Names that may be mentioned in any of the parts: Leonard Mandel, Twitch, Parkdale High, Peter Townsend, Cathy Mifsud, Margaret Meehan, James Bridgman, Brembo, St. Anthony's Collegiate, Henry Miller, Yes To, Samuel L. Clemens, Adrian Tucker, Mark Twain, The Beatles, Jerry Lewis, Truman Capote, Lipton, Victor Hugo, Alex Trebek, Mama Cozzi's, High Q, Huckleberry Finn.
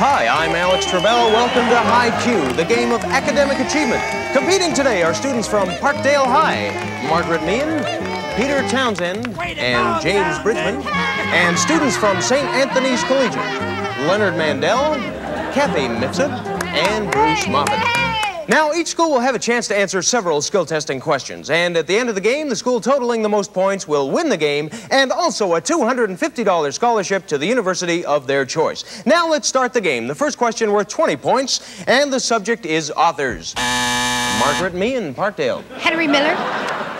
Hi, I'm Alex Trebek. Welcome to High Q, the game of academic achievement. Competing today are students from Parkdale High, Margaret Meehan, Peter Townsend, and James Bridgman, and students from St. Anthony's Collegiate, Leonard Mandel, Cathy Mifsud, and Bruce Moffat. Now, each school will have a chance to answer several skill testing questions, and at the end of the game, the school totaling the most points will win the game and also a $250 scholarship to the university of their choice. Now, let's start the game. The first question worth 20 points, and the subject is authors. Margaret Meehan, Parkdale. Henry Miller.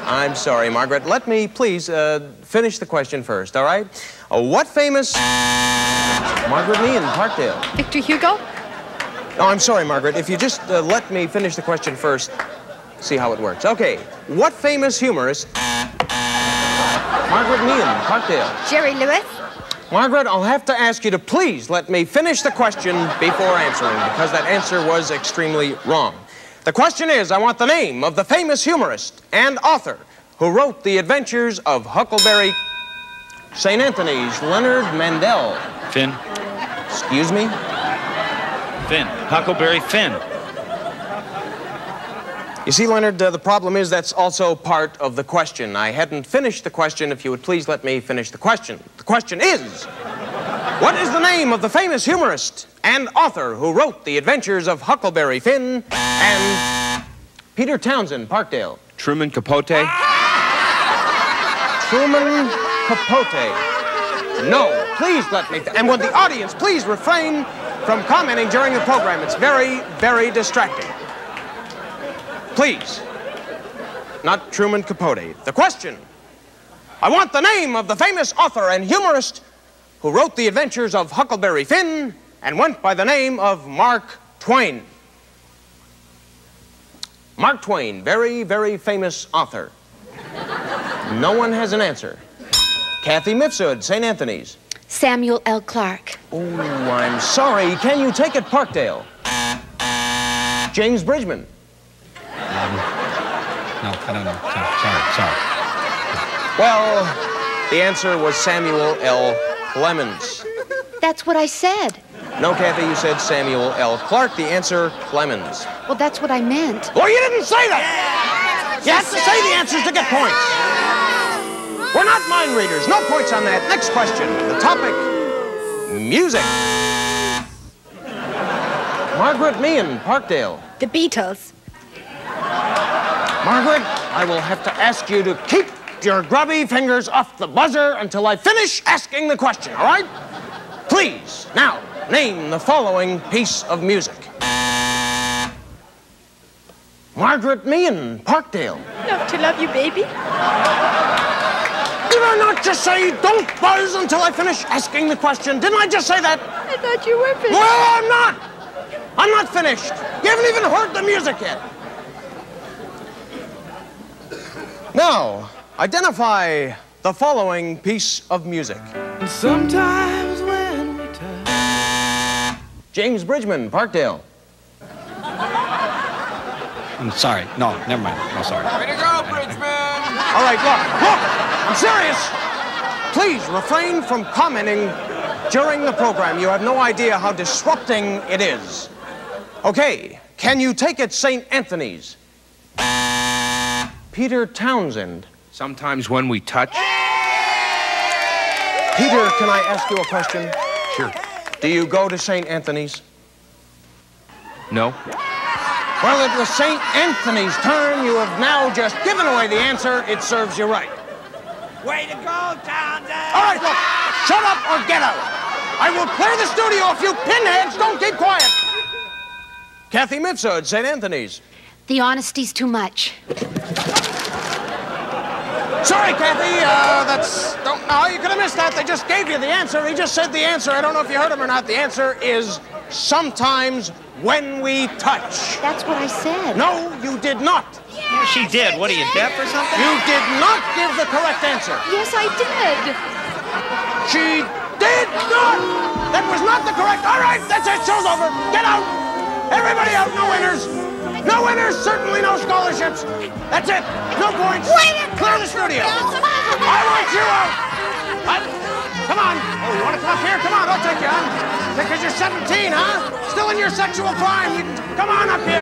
I'm sorry, Margaret. Let me please finish the question first, all right? What famous... Margaret Meehan, Parkdale. Victor Hugo. Oh, I'm sorry, Margaret. If you just let me finish the question first, see how it works. Okay. What famous humorist... Margaret Meehan, Parkdale. Jerry Lewis. Margaret, I'll have to ask you to please let me finish the question before answering, because that answer was extremely wrong. The question is, I want the name of the famous humorist and author who wrote The Adventures of Huckleberry... St. Anthony's, Leonard Mandel. Finn. Excuse me? Finn. Huckleberry Finn. You see, Leonard, the problem is that's also part of the question. I hadn't finished the question. If you would please let me finish the question. The question is, what is the name of the famous humorist and author who wrote The Adventures of Huckleberry Finn and Peter Townsend, Parkdale? Truman Capote. Truman Capote. No, please let me... And would the audience please refrain from commenting during the program? It's very, very distracting. Please. Not Truman Capote. The question. I want the name of the famous author and humorist who wrote The Adventures of Huckleberry Finn and went by the name of Mark Twain. Mark Twain, very, very famous author. No one has an answer. Cathy Mifsud, St. Anthony's. Samuel L. Clark. Oh, I'm sorry. Can you take it, Parkdale? James Bridgman. No, I don't know. Sorry. Well, the answer was Samuel L. Clemens. That's what I said. No, Cathy, you said Samuel L. Clark. The answer, Clemens. Well, that's what I meant. Well, you didn't say that! You have to say the answers to get points. We're not mind readers. No points on that. Next question. The topic, music. Margaret Meehan, Parkdale. The Beatles. Margaret, I will have to ask you to keep your grubby fingers off the buzzer until I finish asking the question, all right? Please, now, name the following piece of music. Margaret Meehan, Parkdale. Love to love you, baby. Did I not just say, don't buzz until I finish asking the question? Didn't I just say that? I thought you were finished. Well, I'm not. I'm not finished. You haven't even heard the music yet. Now, identify the following piece of music. And sometimes when we touch... James Bridgman, Parkdale. I'm sorry. No, never mind. No, sorry. Way to go, Bridgman! All right, look. I'm serious. Please refrain from commenting during the program. You have no idea how disrupting it is. Okay, can you take it, St. Anthony's? Peter Townsend. Sometimes when we touch. Peter, can I ask you a question? Sure. Do you go to St. Anthony's? No. Well, it was St. Anthony's turn. You have now just given away the answer. It serves you right. Way to go, Townsend! All right, look, shut up or get out. I will clear the studio if you pinheads don't keep quiet. Cathy Mifsud, St. Anthony's. The honesty's too much. Sorry, Cathy, no, you could have missed that. They just gave you the answer. He just said the answer. I don't know if you heard him or not. The answer is sometimes when we touch. That's what I said. No, you did not. Yes, she did. What are you, deaf or something? You did not give the correct answer. Yes, I did. She did not. That was not the correct. All right, that's it. Show's over. Get out. Everybody out. No winners. No winners. Certainly no scholarships. That's it. No points. Clear the studio. I want you out. Come on. Oh, you want to come up here? Come on. I'll take you on. Because you're 17, huh? Still in your sexual prime. You can come on up here.